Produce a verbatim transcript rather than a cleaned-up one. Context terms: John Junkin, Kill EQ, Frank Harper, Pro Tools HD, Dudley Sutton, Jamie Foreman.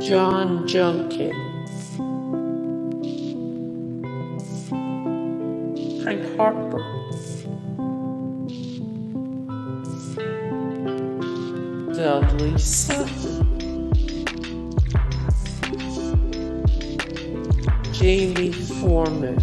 John Junkin, Frank Harper, Dudley Sutton, Jamie Foreman,